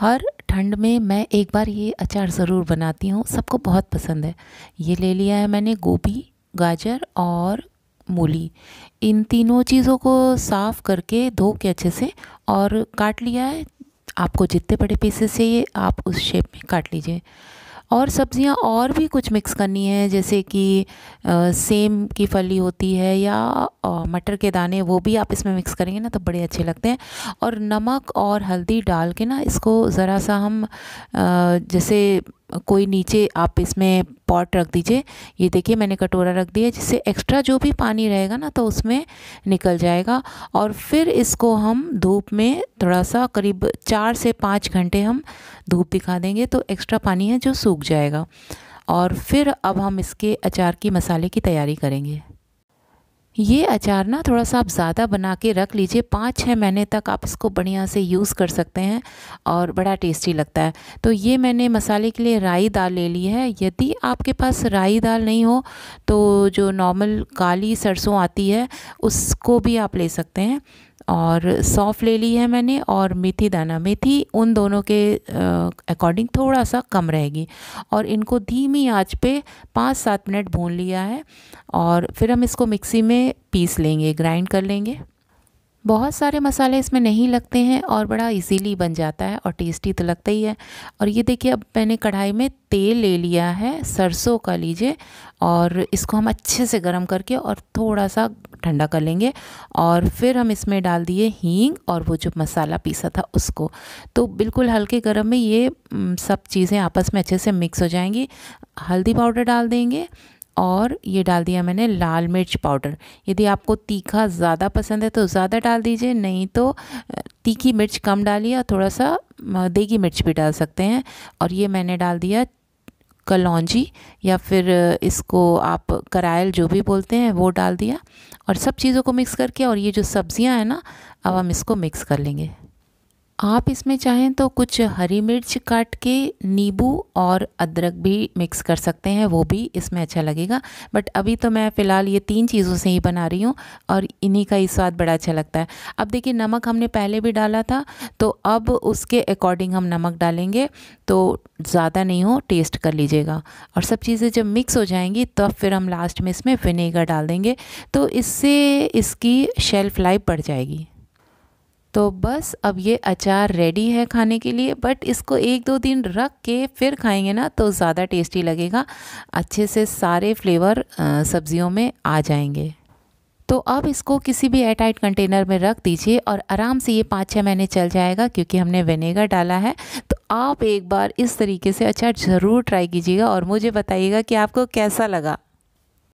हर ठंड में मैं एक बार ये अचार ज़रूर बनाती हूँ, सबको बहुत पसंद है। ये ले लिया है मैंने गोभी, गाजर और मूली। इन तीनों चीज़ों को साफ़ करके धो के अच्छे से और काट लिया है। आपको जितने बड़े पीसेस चाहिए आप उस शेप में काट लीजिए। और सब्जियां और भी कुछ मिक्स करनी है, जैसे कि सेम की फली होती है या मटर के दाने, वो भी आप इसमें मिक्स करेंगे ना तो बड़े अच्छे लगते हैं। और नमक और हल्दी डाल के ना इसको ज़रा सा हम जैसे कोई नीचे आप इसमें पॉट रख दीजिए। ये देखिए मैंने कटोरा रख दिया, जिससे एक्स्ट्रा जो भी पानी रहेगा ना तो उसमें निकल जाएगा। और फिर इसको हम धूप में थोड़ा सा करीब 4 से 5 घंटे हम धूप दिखा देंगे तो एक्स्ट्रा पानी है जो सूख जाएगा। और फिर अब हम इसके अचार की मसाले की तैयारी करेंगे। ये अचार ना थोड़ा सा आप ज़्यादा बना के रख लीजिए, 5-6 महीने तक आप इसको बढ़िया से यूज़ कर सकते हैं और बड़ा टेस्टी लगता है। तो ये मैंने मसाले के लिए राई दाल ले ली है। यदि आपके पास राई दाल नहीं हो तो जो नॉर्मल काली सरसों आती है उसको भी आप ले सकते हैं। और सौंफ ले ली है मैंने और मेथी दाना, मेथी उन दोनों के अकॉर्डिंग थोड़ा सा कम रहेगी। और इनको धीमी आंच पे 5-7 मिनट भून लिया है और फिर हम इसको मिक्सी में पीस लेंगे, ग्राइंड कर लेंगे। बहुत सारे मसाले इसमें नहीं लगते हैं और बड़ा इजीली बन जाता है और टेस्टी तो लगता ही है। और ये देखिए अब मैंने कढ़ाई में तेल ले लिया है, सरसों का लीजिए, और इसको हम अच्छे से गर्म करके और थोड़ा सा ठंडा कर लेंगे। और फिर हम इसमें डाल दिए हींग और वो जो मसाला पीसा था उसको। तो बिल्कुल हल्के गर्म में ये सब चीज़ें आपस में अच्छे से मिक्स हो जाएंगी। हल्दी पाउडर डाल देंगे और ये डाल दिया मैंने लाल मिर्च पाउडर। यदि आपको तीखा ज़्यादा पसंद है तो ज़्यादा डाल दीजिए, नहीं तो तीखी मिर्च कम डालिए और थोड़ा सा देगी मिर्च भी डाल सकते हैं। और ये मैंने डाल दिया कलौंजी या फिर इसको आप करायल जो भी बोलते हैं वो डाल दिया। और सब चीज़ों को मिक्स करके और ये जो सब्जियां हैं ना अब हम इसको मिक्स कर लेंगे। आप इसमें चाहें तो कुछ हरी मिर्च काट के, नींबू और अदरक भी मिक्स कर सकते हैं, वो भी इसमें अच्छा लगेगा। बट अभी तो मैं फ़िलहाल ये 3 चीज़ों से ही बना रही हूँ और इन्हीं का ही स्वाद बड़ा अच्छा लगता है। अब देखिए नमक हमने पहले भी डाला था तो अब उसके अकॉर्डिंग हम नमक डालेंगे, तो ज़्यादा नहीं हो, टेस्ट कर लीजिएगा। और सब चीज़ें जब मिक्स हो जाएंगी तब फिर हम लास्ट में इसमें विनेगर डाल देंगे, तो इससे इसकी शेल्फ़ लाइफ बढ़ जाएगी। तो बस अब ये अचार रेडी है खाने के लिए। बट इसको 1-2 दिन रख के फिर खाएंगे ना तो ज़्यादा टेस्टी लगेगा, अच्छे से सारे फ्लेवर सब्जियों में आ जाएंगे। तो अब इसको किसी भी एयरटाइट कंटेनर में रख दीजिए और आराम से ये 5-6 महीने चल जाएगा, क्योंकि हमने विनेगर डाला है। तो आप एक बार इस तरीके से अचार ज़रूर ट्राई कीजिएगा और मुझे बताइएगा कि आपको कैसा लगा।